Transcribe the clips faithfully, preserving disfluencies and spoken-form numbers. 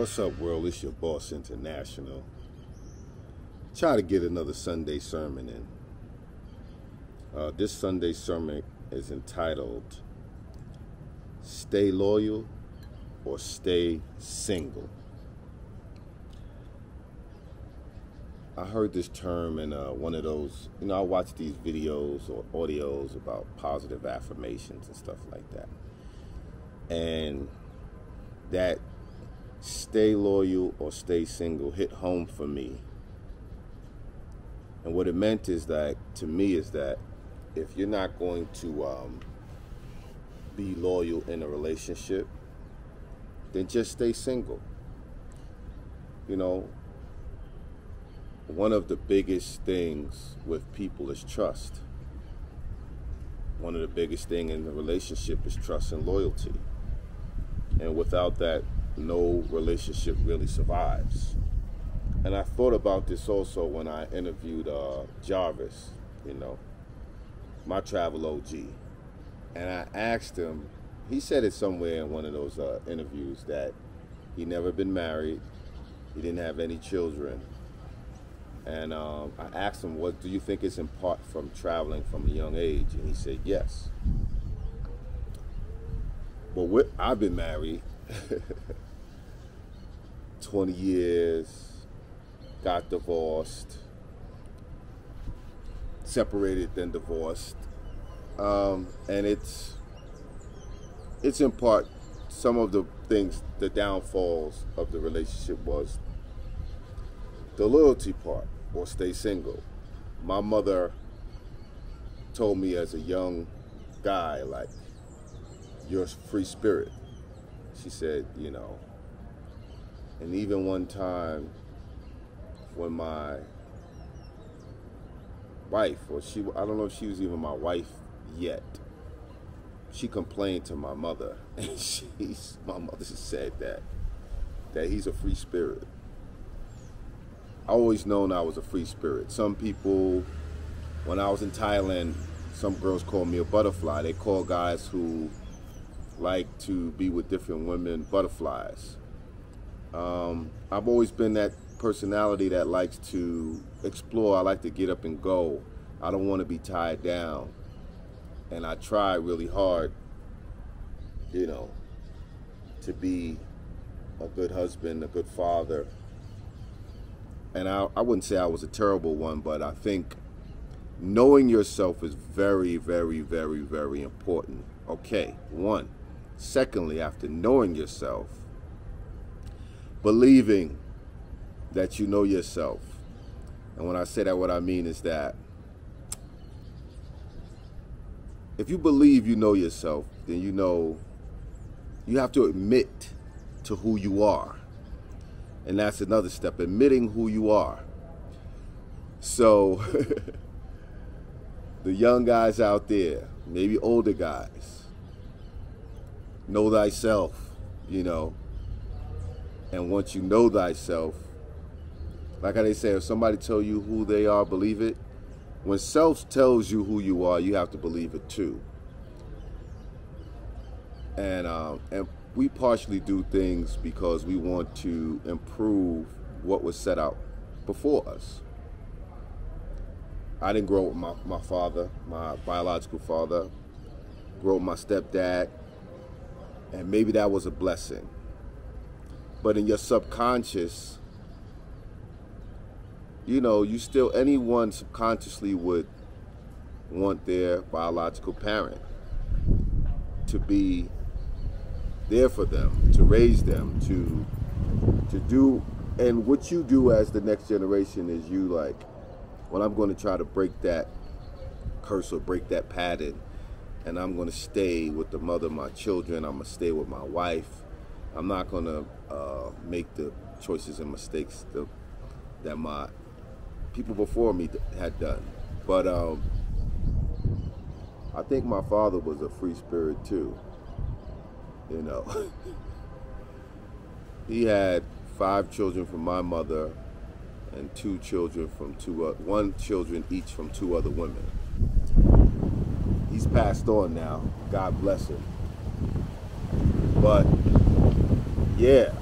What's up, world? It's your boss, International. Try to get another Sunday sermon in. Uh, this Sunday sermon is entitled, Stay Loyal or Stay Single. I heard this term in uh, one of those, you know, I watch these videos or audios about positive affirmations and stuff like that. And that stay loyal or stay single hit home for me. And what it meant is that, to me, is that if you're not going to um, be loyal in a relationship, then just stay single. You know, one of the biggest things with people is trust. One of the biggest things in the relationship is trust and loyalty. And without that, no relationship really survives. And I thought about this also when I interviewed uh, Jarvis, you know, my travel O G. And I asked him, he said it somewhere in one of those uh, interviews that he never been married, he didn't have any children. And um, I asked him, what do you think is in part from traveling from a young age? And he said, yes. But we're, I've been married twenty years. Got divorced, separated, then divorced, um, and it's it's in part some of the things, the downfalls of the relationship was the loyalty part or stay single. My mother told me as a young guy, like, you're a free spirit. She said, you know, and even one time, when my wife, or she, I don't know if she was even my wife yet, she complained to my mother, and she, my mother said that, that he's a free spirit. I always known I was a free spirit. Some people, when I was in Thailand, some girls called me a butterfly. They call guys who like to be with different women butterflies. Um, I've always been that personality that likes to explore. I like to get up and go. I don't want to be tied down. And I try really hard, you know, to be a good husband, a good father. And I, I wouldn't say I was a terrible one, but I think knowing yourself is very, very, very, very important. Okay, one. Secondly, after knowing yourself, believing that you know yourself. And when I say that, what I mean is that if you believe you know yourself, then you know you have to admit to who you are. And that's another step, admitting who you are. So the young guys out there, maybe older guys, know thyself, you know. And once you know thyself, like I say, if somebody tell you who they are, believe it. When self tells you who you are, you have to believe it too. And um, and we partially do things because we want to improve what was set out before us. I didn't grow up with my, my father, my biological father. Grew up with my stepdad. And maybe that was a blessing. But in your subconscious, you know, you still, anyone subconsciously would want their biological parent to be there for them, to raise them, to to do. And what you do as the next generation is you like, well, I'm going to try to break that curse or break that pattern, and I'm going to stay with the mother of my children. I'm going to stay with my wife. I'm not going to uh, make the choices and mistakes the, that my people before me had done. But um, I think my father was a free spirit too, you know. He had five children from my mother and two children from two, uh, one children each from two other women. He's passed on now, God bless him. But yeah,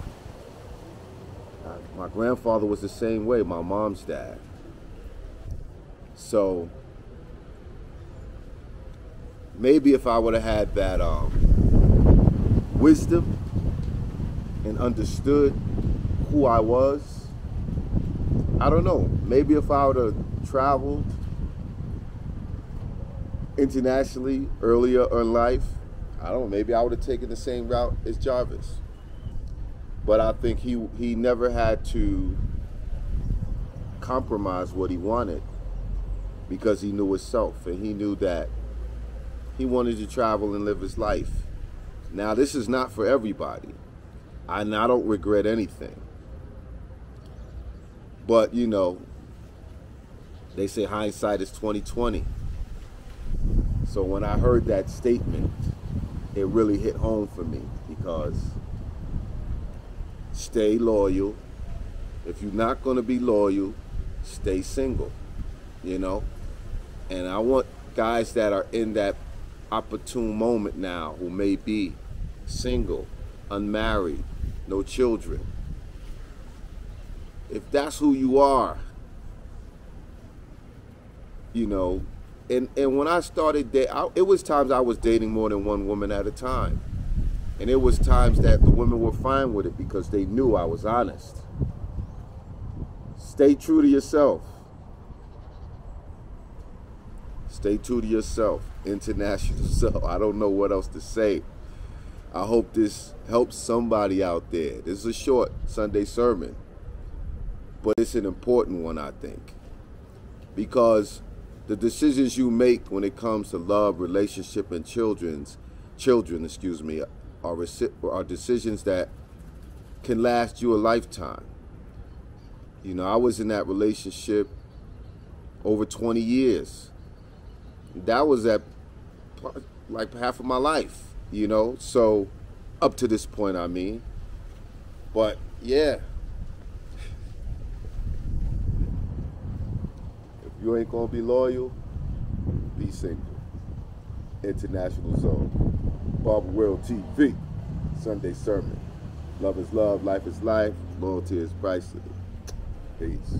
My grandfather was the same way, my mom's dad. So maybe if I would have had that um, wisdom and understood who I was, I don't know. Maybe if I would have traveled internationally earlier in life, I don't know, maybe I would have taken the same route as Jarvis. But I think he, he never had to compromise what he wanted because he knew himself and he knew that he wanted to travel and live his life. Now, this is not for everybody. I, and I don't regret anything. But, you know, they say hindsight is twenty twenty. So when I heard that statement, it really hit home for me because stay loyal. If you're not going to be loyal, stay single, you know? And I want guys that are in that opportune moment now who may be single, unmarried, no children. If that's who you are, you know, and, and when I started dating, it was times I was dating more than one woman at a time. And it was times that the women were fine with it because they knew I was honest. Stay true to yourself. Stay true to yourself. International Zoe. I don't know what else to say. I hope this helps somebody out there. This is a short Sunday sermon, but it's an important one, I think, because the decisions you make when it comes to love, relationship, and children's children, excuse me, are, are decisions that can last you a lifetime. You know, I was in that relationship over twenty years. That was at like half of my life, you know, so up to this point, I mean. But yeah, if you ain't gonna be loyal, be single. International Zoe, Barber World T V, Sunday sermon. Love is love, life is life, loyalty is priceless. Peace.